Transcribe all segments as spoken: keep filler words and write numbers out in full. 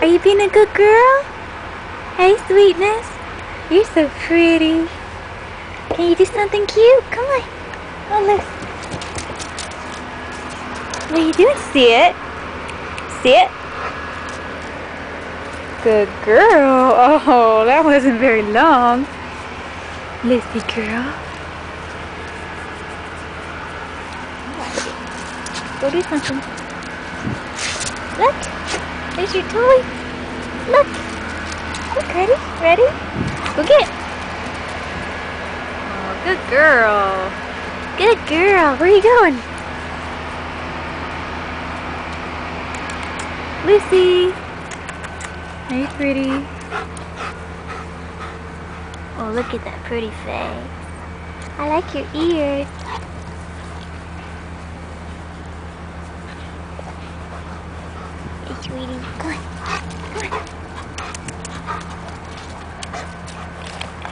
Are you being a good girl? Hey, sweetness. You're so pretty. Can you do something cute? Come on. Oh, look. What are you doing? See it? See it? Good girl. Oh, that wasn't very long. Lucy girl. Go do something. Look. There's your toy. Look. Look, ready? Ready? Go get it. Oh, good girl. Good girl. Where are you going? Lucy. Are you pretty? Oh, look at that pretty face. I like your ears. Sweetie, come on, come on.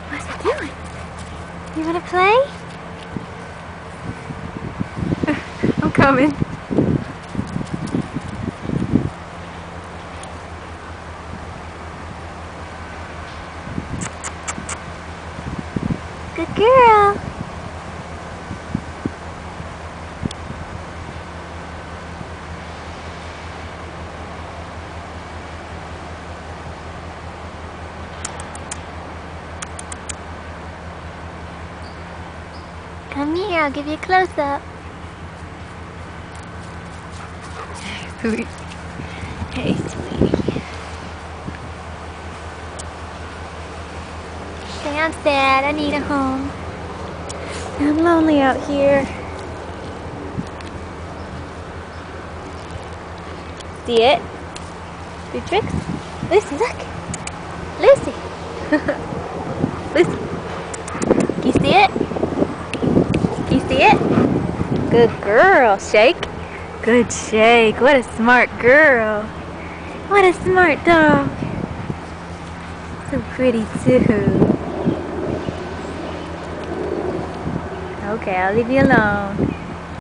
What's it doing? You wanna play? I'm coming. Good girl. Come here, I'll give you a close-up. Sweet. Hey, sweetie. Say, I'm sad. I need a home. I'm lonely out here. See it? Do tricks? Lucy, look. Lucy. Lucy. Can you see it? You see it? Good girl. Shake. Good shake. What a smart girl. What a smart dog. So pretty too. Okay, I'll leave you alone.